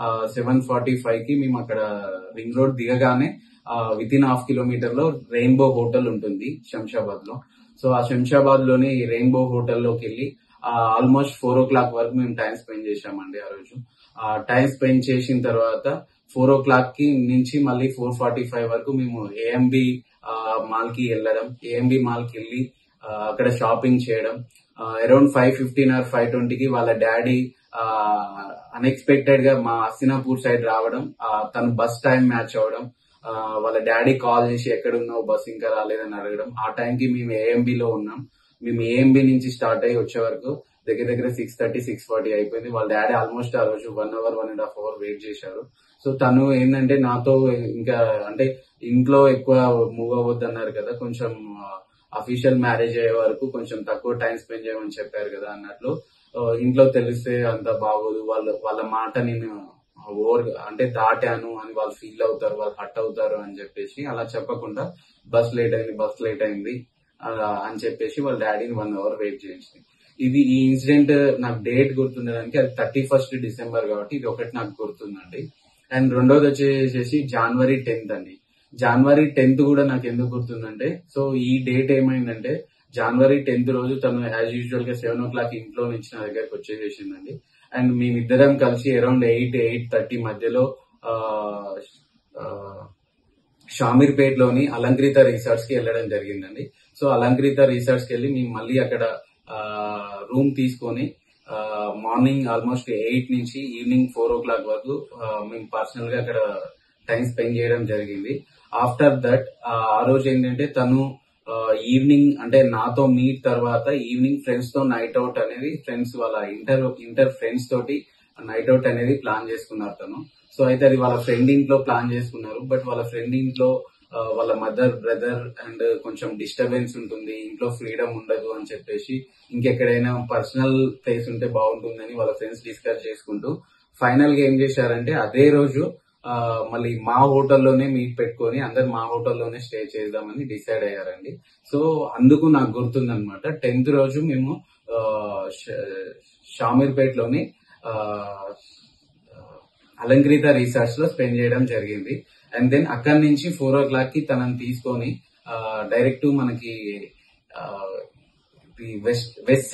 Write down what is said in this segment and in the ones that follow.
7:45 की मैं अकड़ा रिंग रोड दिगगाने विदिन हाफ किलोमीटर लो रेनबो होटल उंटुंदी शमशाबाद लो। सो आ शमशाबाद लोने रेनबो होटल लोकी वेल्ली आलमोस्ट 4 o'clock वरकु मेम टाइम स्पेंड चेशामंडि। आ रोजु टाइम स्पेंड चेसिन तर्वात 4 o'clock की नुंची मल्ली 4:45 वरकु मेमु एएमबी माल की वेल्लडम, एएमबी माल की वेल्ली अक्कड़ शॉपिंग चेयडम। अराउंड 5:15 और 5:20 की वाला डैडी अनएक्सपेक्टेड हस्तिनापूर साइड रावडम, तन बस टाइम मैच अवडम, वाला डैडी कॉल चेसी एक्कडुन्नावु बस इंका रालेदनि अडगडम। आ टाइम की मेमु एएमबी लो उन्नाम। मेमु एएमबी नुंची स्टार्ट अय्यि वच्चे वरकु दग्गर दग्गर 6:30, 6:40 అయిపోయింది। వాళ్ళ డాడీ ఆల్మోస్ట్ ఆ రోజు 1 hour, 1.5 hours వెయిట్ చేశారు। సో తను ఏంటంటే నాతో ఇంకా అంటే ఇంట్లో ఎక్కువ మూవ్ అవ్వద్దన్నారు కదా, కొంచెం అఫీషియల్ మ్యారేజ్ అయ్యే వరకు కొంచెం తక్కువ టైం స్పెండ్ చేయమని చెప్పారు కదా అన్నట్లు, ఇంట్లో తెలిస్తే అంత బాగోదు, వాళ్ళ మాట నేను ఓవర్ అంటే దాటాను అని వాళ్ళు ఫీల్ అవుతారు, వాళ్ళు హట్ అవుతారు అని చెప్పేసి అలా చెప్పకుండా బస్ లేట్ అయింది అని చెప్పేసి వాళ్ళ డాడీని 1 hour వెయిట్ చేయించింది। ఇది ఈ ఇన్సిడెంట్ నాకు డేట్ గుర్తుండడానికి అది 31st December కాబట్టి ఇది ఒకటి నాకు గుర్తుందండి। అండ్ రెండోది వచ్చేసి January 10th అండి। January 10th కూడా నాకు ఎందుకు గుర్తుందంటే, సో ఈ డేట్ ఏమైందంటే January 10th రోజు తను యాజ్ యూజువల్ గా 7 o'clock ఇంట్లో నుంచి నా దగ్గరకు వచ్చేసేసిందండి। అండ్ మేమిద్దరం కలిసి అరౌండ్ 8, 8:30 మధ్యలో షామీర్పేట్ లోని అలంకృత రిసార్ట్స్ కి వెళ్లడం జరిగిందండి। సో అలంకృత రిసార్ట్స్ కి వెళ్ళి మేము మళ్ళీ అక్కడ రూమ్ తీసుకొని మార్నింగ్ ఆల్మోస్ట్ 8 నుంచి ఈవినింగ్ 4 o'clock వరకు మేము పర్సనల్ గా అక్కడ టైం స్పెండ్ చేయడం జరిగింది। ఆఫ్టర్ దట్ ఆ రోజు ఏంటంటే తను ఈవినింగ్ అంటే నాతో మీట్ తర్వాత ఈవినింగ్ ఫ్రెండ్స్ తో నైట్ అవుట్ అనేది ఫ్రెండ్స్ వాళ్ళ ఇంటర్ ఫ్రెండ్స్ తోటి నైట్ అవుట్ అనేది ప్లాన్ చేసుకున్నారు తను। సో అయితే అది వాళ్ళ ఫ్రెండ్ ఇంట్లో ప్లాన్ చేసుకున్నారు, బట్ వాళ్ళ ఫ్రెండ్ ఇంట్లో వాళ్ళ మదర్ బ్రదర్ అండ్ కొంచెం డిస్టర్బెన్స్ ఉంటుంది, ఇంట్లో ఫ్రీడమ్ ఉండదు అని చెప్పేసి ఇంకెక్కడైనా పర్సనల్ ప్లేస్ ఉంటే బాగుంటుందని వాళ్ళ ఫ్రెండ్స్ డిస్కస్ చేసుకుంటూ ఫైనల్ గా ఏం చేశారంటే అదే రోజు మళ్ళీ మా హోటల్లోనే మీట్ పెట్టుకొని అందరు మా హోటల్లోనే స్టే చేద్దామని డిసైడ్ అయ్యారండి। సో అందుకు నాకు గుర్తుందనమాట 10th రోజు మేము షామీర్పేట్ లోని అలంకృత రిసార్ట్స్ లో స్పెండ్ చేయడం జరిగింది। అండ్ దెన్ అక్కడి నుంచి 4 o'clock కి తనని తీసుకొని డైరెక్ట్ మనకి వెస్ట్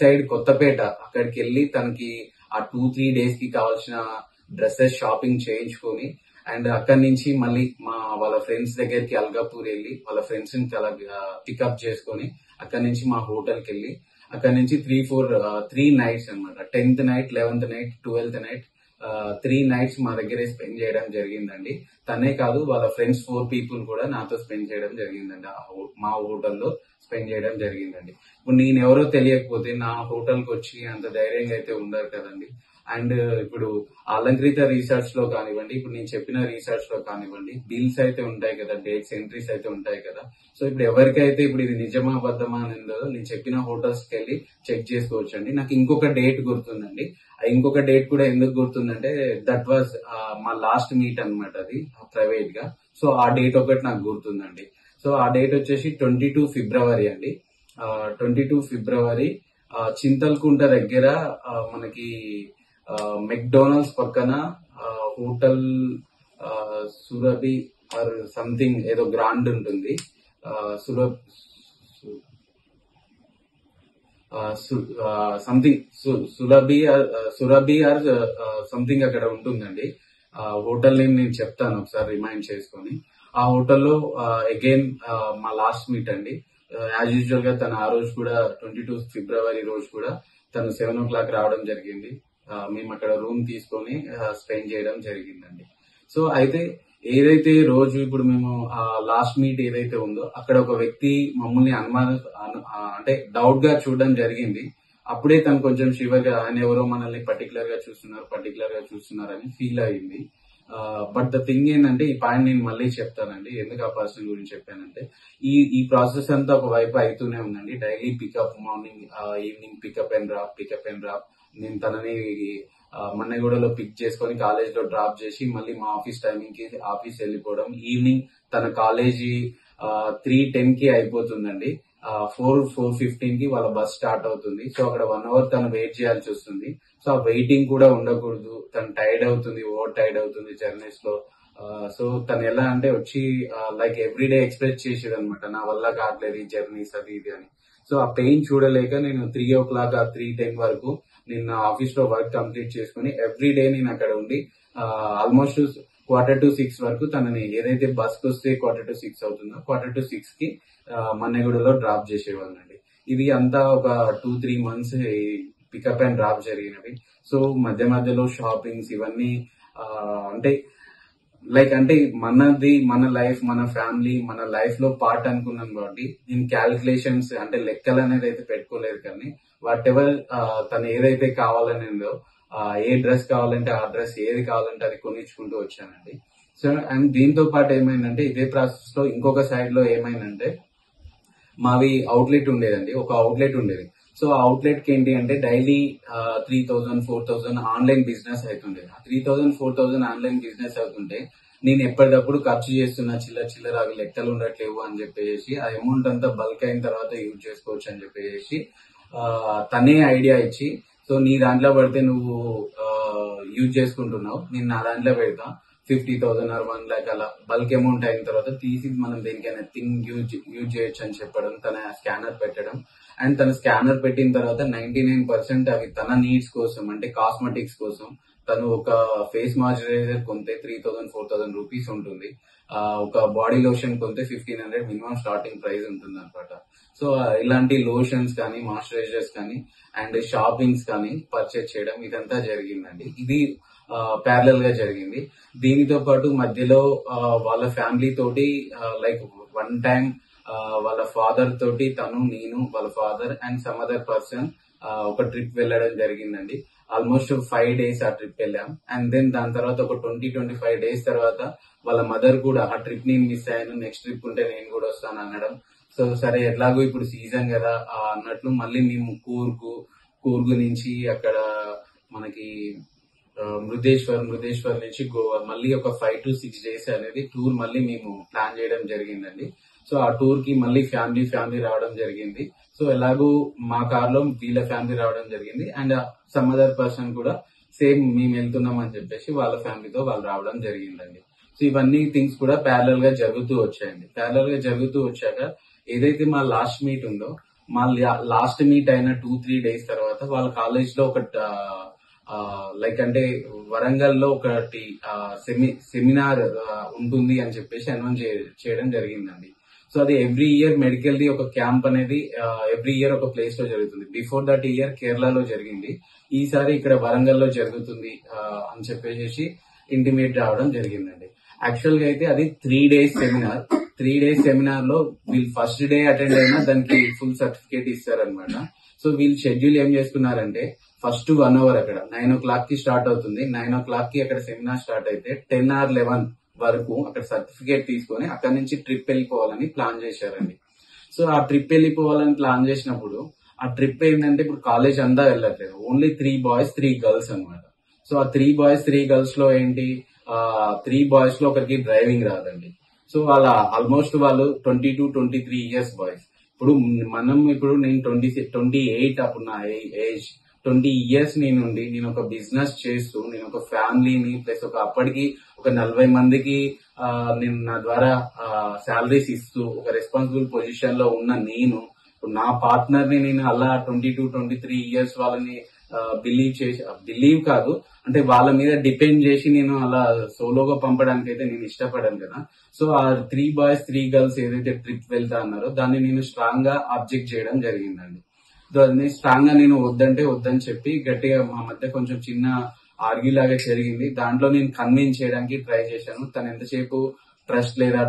సైడ్ కొత్తపేట అక్కడికి వెళ్ళి తనకి ఆ 2-3 days కి కావాల్సిన డ్రెస్సెస్ షాపింగ్ చేయించుకొని అండ్ అక్కడి నుంచి మళ్ళీ వాళ్ళ ఫ్రెండ్స్ దగ్గరికి అల్గాపూర్ వెళ్ళి వాళ్ళ ఫ్రెండ్స్ ని పికప్ చేసుకొని అక్కడి నుంచి మా హోటల్కి వెళ్ళి అక్కడి నుంచి 3 nights అనమాట 10th night, 11th night, 12th night, 3 nights మా దగ్గరే స్పెండ్ చేయడం జరిగిందండి। తనే కాదు వాళ్ళ ఫ్రెండ్స్ 4 people కూడా నాతో స్పెండ్ చేయడం జరిగిందండి, మా హోటల్లో స్పెండ్ చేయడం జరిగిందండి। ఇప్పుడు నేను ఎవరో తెలియకపోతే నా హోటల్కి వచ్చి అంత ధైర్యంగా అయితే ఉండరు కదండి। అండ్ ఇప్పుడు అలంకృత రీసెర్చ్ లో కానివ్వండి, ఇప్పుడు నేను చెప్పిన రీసెర్చ్ లో కానివ్వండి, బిల్స్ అయితే ఉంటాయి కదా, డేట్స్ ఎంట్రీస్ అయితే ఉంటాయి కదా। సో ఇప్పుడు ఎవరికైతే ఇప్పుడు ఇది నిజమా అబద్ధమా అని ఉండదో నేను చెప్పిన హోటల్స్ కి వెళ్ళి చెక్ చేసుకోవచ్చు అండి। నాకు ఇంకొక డేట్ గుర్తుందండి, ఇంకొక డేట్ కూడా ఎందుకు గుర్తుందంటే దట్ వాజ్ మా లాస్ట్ మీట్ అనమాట, అది ప్రైవేట్ గా। సో ఆ డేట్ ఒకటి నాకు గుర్తుందండి। సో ఆ డేట్ వచ్చేసి 22 February అండి। 22 February చింతల్కుంట దగ్గర మనకి మెక్డోనల్డ్స్ పక్కన హోటల్ సురభి ఆర్ సంథింగ్ ఏదో గ్రాండ్ ఉంటుంది, సురభి ఆర్ సంథింగ్ అక్కడ ఉంటుందండి। హోటల్ నేమ్ నేను చెప్తాను ఒకసారి రిమైండ్ చేసుకొని। ఆ హోటల్లో అగైన్ మా లాస్ట్ మీట్ అండి। యాజ్ యూజువల్ గా తను ఆ రోజు కూడా 22 February రోజు కూడా తను 7 o'clock రావడం జరిగింది, మేము అక్కడ రూమ్ తీసుకొని స్పెండ్ చేయడం జరిగిందండి। సో అయితే ఏదైతే రోజు ఇప్పుడు మేము ఆ లాస్ట్ మీట్ ఏదైతే ఉందో అక్కడ ఒక వ్యక్తి మమ్మల్ని డౌట్ గా చూడడం జరిగింది। అప్పుడే తను కొంచెం శివర్గా ఆయన ఎవరో మనల్ని పర్టికులర్ గా చూస్తున్నారు అని ఫీల్ అయింది। బట్ ద థింగ్ ఏంటంటే ఈ పాయింట్ నేను మళ్ళీ చెప్తానండి, ఎందుకు ఆ పర్సన్ గురించి చెప్పానంటే ఈ ప్రాసెస్ అంతా ఒక వైపు అవుతూనే ఉందండి। Daily pickup, morning evening pickup and drop, నేను తనని మన్నగూడలో పిక్ చేసుకొని కాలేజ్ లో డ్రాప్ చేసి మళ్ళీ మా ఆఫీస్ టైమింగ్ కి ఆఫీస్ వెళ్ళిపోవడం, ఈవినింగ్ తన కాలేజీ 3:10 కి అయిపోతుందండి। 4:15 కి వాళ్ళ బస్ స్టార్ట్ అవుతుంది. సో అక్కడ 1 hour తను వెయిట్ చేయాల్సి వస్తుంది. సో ఆ వెయిటింగ్ కూడా ఉండకూడదు. తను టైర్డ్ అవుతుంది, ఓవర్ టైర్డ్ అవుతుంది జర్నీస్ లో. సో తను ఎలా అంటే వచ్చి లైక్ ఎవ్రీడే ఎక్స్ప్రెస్ చేసేది అనమాట, నా వల్ల కావట్లేదు ఈ జర్నీస్ అది ఇది అని. సో ఆ పెయిన్ చూడలేక నేను 3 o'clock 3:10 వరకు నేను నా ఆఫీస్ లో వర్క్ కంప్లీట్ చేసుకుని ఎవ్రీడే నేను అక్కడ ఉండి ఆల్మోస్ట్ 5:45 వరకు తనని ఏదైతే బస్ కు వస్తే 5:45 అవుతుందో 5:45 కి మన్నెగూడలో డ్రాప్ చేసేవాళ్ళండి. ఇది అంతా ఒక 2-3 months పికప్ అండ్ డ్రాప్ జరిగినవి. సో మధ్య మధ్యలో షాపింగ్స్ ఇవన్నీ అంటే లైక్ అంటే మనది మన లైఫ్ మన ఫ్యామిలీ మన లైఫ్ లో పార్ట్ అనుకున్నాం కాబట్టి నేను క్యాలిక్యులేషన్స్ అంటే లెక్కలు అనేది అయితే పెట్టుకోలేదు. కానీ వాట్ ఎవర్ తను ఏదైతే కావాలనేదో ఏ డ్రెస్ కావాలంటే ఆ డ్రెస్ ఏది కావాలంటే అది కొనిచ్చుకుంటూ వచ్చానండి. సో అండ్ దీంతో పాటు ఏమైందంటే ఇదే ప్రాసెస్ లో ఇంకొక సైడ్ లో ఏమైందంటే మావి అవుట్లెట్ ఉండేదండి, ఒక అవుట్లెట్ ఉండేది. సో ఆ అవుట్లెట్ కి ఏంటి అంటే డైలీ 3,000-4,000 ఆన్లైన్ బిజినెస్ అవుతుండే. 3,000-4,000 ఆన్లైన్ బిజినెస్ అవుతుంటే నేను ఎప్పటికప్పుడు ఖర్చు చేస్తున్న చిల్లర అవి లెక్కలు ఉండట్లేవు అని చెప్పేసి ఆ అమౌంట్ అంతా బల్క్ అయిన తర్వాత యూజ్ చేసుకోవచ్చు అని చెప్పేసి తనే ఐడియా ఇచ్చి, సో నీ దాంట్లో పడితే నువ్వు యూజ్ చేసుకుంటున్నావు, నేను నా దాంట్లో పెడతా 50,000 or 1 lakh అలా బల్క్ అమౌంట్ అయిన తర్వాత తీసి మనం దేనికైనా థింగ్ యూజ్ చేయొచ్చు అని చెప్పడం, తన స్కానర్ పెట్టడం. అండ్ తన స్కానర్ పెట్టిన తర్వాత 99% అవి తన నీడ్స్ కోసం అంటే కాస్మెటిక్స్ కోసం. తను ఒక ఫేస్ మాయిశ్చరైజర్ కొంటే 3,000-4,000 rupees ఉంటుంది, ఒక బాడీ లోషన్ కొంటే 1,500 మినిమం స్టార్టింగ్ ప్రైస్ ఉంటుంది అనమాట. సో ఇలాంటి లోషన్స్ కానీ మాయిశ్చరైజర్స్ కానీ అండ్ షాపింగ్స్ కానీ పర్చేస్ చేయడం ఇదంతా జరిగిందండి. ఇది ప్యారలల్ గా జరిగింది. దీనితో పాటు మధ్యలో వాళ్ళ ఫ్యామిలీ తోటి లైక్ వన్ టైం వాళ్ళ ఫాదర్ తోటి తను నేను వాళ్ళ father and some other person ఒక ట్రిప్ వెళ్ళడం జరిగిందండి. ఆల్మోస్ట్ 5 days ఆ ట్రిప్ వెళ్ళాం. అండ్ దెన్ దాని తర్వాత ఒక 20-25 days తర్వాత వాళ్ళ మదర్ కూడా ఆ ట్రిప్ ని మిస్ అయ్యాను, నెక్స్ట్ ట్రిప్ ఉంటే నేను కూడా వస్తాను అనడం. సో సరే ఎట్లాగో ఇప్పుడు సీజన్ కదా అన్నట్లు మళ్ళీ మేము కూర్గు నుంచి అక్కడ మనకి మృదేశ్వర్ నుంచి గోవా మళ్ళీ ఒక 5-6 days అనేది టూర్ మళ్ళీ మేము ప్లాన్ చేయడం జరిగిందండి. సో ఆ టూర్ కి మళ్ళీ ఫ్యామిలీ రావడం జరిగింది. సో ఎలాగో మా కార్ లో వీళ్ళ ఫ్యామిలీ రావడం జరిగింది అండ్ సమ్ అదర్ పర్సన్ కూడా సేమ్ మేము వెళ్తున్నాం అని చెప్పేసి వాళ్ళ ఫ్యామిలీతో వాళ్ళు రావడం జరిగిందండి. సో ఇవన్నీ థింగ్స్ కూడా ప్యారలల్ గా జరుగుతూ వచ్చాయండి. ప్యారలల్ గా జరుగుతూ వచ్చాక ఏదైతే మా లాస్ట్ మీట్ ఉందో మా లాస్ట్ మీట్ అయిన 2-3 days తర్వాత వాళ్ళ కాలేజ్ లో ఒక లైక్ అంటే వరంగల్ లో ఒకటి సెమినార్ ఉంటుంది అని చెప్పేసి అనౌన్స్ చేయడం జరిగిందండి. సో అది ఎవ్రీ ఇయర్ మెడికల్ ది ఒక క్యాంప్ అనేది ఎవ్రీ ఇయర్ ఒక ప్లేస్ లో జరుగుతుంది. బిఫోర్ దట్ ఇయర్ కేరళలో జరిగింది, ఈసారి ఇక్కడ వరంగల్ లో జరుగుతుంది అని చెప్పేసి ఇంటిమేట్ రావడం జరిగిందండి. యాక్చువల్ గా అయితే అది 3 days సెమినార్. 3 days సెమినార్ లో వీళ్ళు ఫస్ట్ డే అటెండ్ అయినా దానికి ఫుల్ సర్టిఫికేట్ ఇస్తారనమాట. సో వీళ్ళు షెడ్యూల్ ఏం చేసుకున్నారంటే ఫస్ట్ 1 hour అక్కడ 9 o'clock కి స్టార్ట్ అవుతుంది. 9 o'clock కి అక్కడ సెమినార్ స్టార్ట్ అయితే 10 or 11 వరకు అక్కడ సర్టిఫికేట్ తీసుకొని అక్కడ నుంచి ట్రిప్ వెళ్ళిపోవాలని ప్లాన్ చేశారండి. సో ఆ ట్రిప్ వెళ్ళిపోవాలని ప్లాన్ చేసినప్పుడు ఆ ట్రిప్ ఏంటంటే ఇప్పుడు కాలేజ్ అంతా వెళ్ళట్లేదు, ఓన్లీ 3 boys 3 girls అనమాట. సో ఆ 3 boys 3 girls లో ఏంటి 3 boys లో ఒకరికి డ్రైవింగ్ రాదండి. సో వాళ్ళ ఆల్మోస్ట్ వాళ్ళు 22-23 years బాయ్స్. ఇప్పుడు మనం ఇప్పుడు నేను 28 అప్పుడు నా ఏజ్ 20 years నేనుండి నేను ఒక బిజినెస్ చేస్తూ నేను ఒక ఫ్యామిలీని ప్లస్ ఒక అప్పటికి ఒక 40 మందికి నేను నా ద్వారా శాలరీస్ ఇస్తూ ఒక రెస్పాన్సిబుల్ పొజిషన్ లో ఉన్న నేను నా పార్ట్నర్ ని నేను అలా 22-23 years వాళ్ళని బిలీవ్ కాదు అంటే వాళ్ళ మీద డిపెండ్ చేసి నేను అలా సోలోగా పంపడానికి అయితే నేను ఇష్టపడాను కదా. సో ఆ 3 boys 3 girls ఏదైతే ట్రిప్ వెళ్తా అన్నారో దాన్ని నేను స్ట్రాంగ్ గా అబ్జెక్ట్ చేయడం జరిగిందండి. దాన్ని స్ట్రాంగ్ గా నేను వద్దని చెప్పి గట్టిగా మా మధ్య కొంచెం చిన్న ఆర్గ్యూ లాగా జరిగింది. దాంట్లో నేను కన్విన్స్ చేయడానికి ట్రై చేశాను. తను ఎంతసేపు ట్రస్ట్ లేదా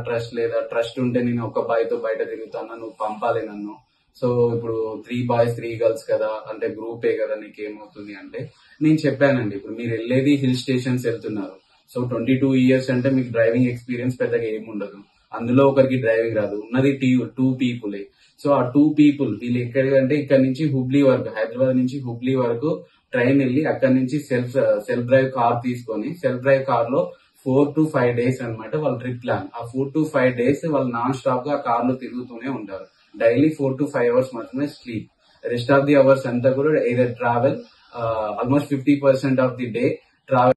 ట్రస్ట్ ఉంటే నేను ఒక బాయ్ తో బయట తిరుగుతాను, నువ్వు పంపాలి నన్ను, సో ఇప్పుడు 3 boys 3 girls కదా అంటే గ్రూపే కదా నీకేమవుతుంది అంటే నేను చెప్పానండి, ఇప్పుడు మీరు వెళ్ళేది హిల్ స్టేషన్స్ వెళ్తున్నారు, సో 22 years అంటే మీకు డ్రైవింగ్ ఎక్స్పీరియన్స్ పెద్దగా ఏముండదు, అందులో ఒకరికి డ్రైవింగ్ రాదు, ఉన్నది 2 people. సో ఆ 2 people వీళ్ళు ఎక్కడికంటే ఇక్కడ నుంచి హుబ్లీ వరకు హైదరాబాద్ నుంచి హుబ్లీ వరకు ట్రైన్ వెళ్ళి అక్కడి నుంచి సెల్ఫ్ డ్రైవ్ కార్ తీసుకొని సెల్ఫ్ డ్రైవ్ కార్ లో 4-5 days అనమాట వాళ్ళ ట్రిప్ ప్లాన్. ఆ 4-5 days వాళ్ళు నాన్ స్టాప్ గా కార్ లో తిరుగుతూనే ఉంటారు. డైలీ 4 to 5 hours మాత్రమే sleep. Rest of the hours అంతా కూడా either travel, almost 50% of the day travel.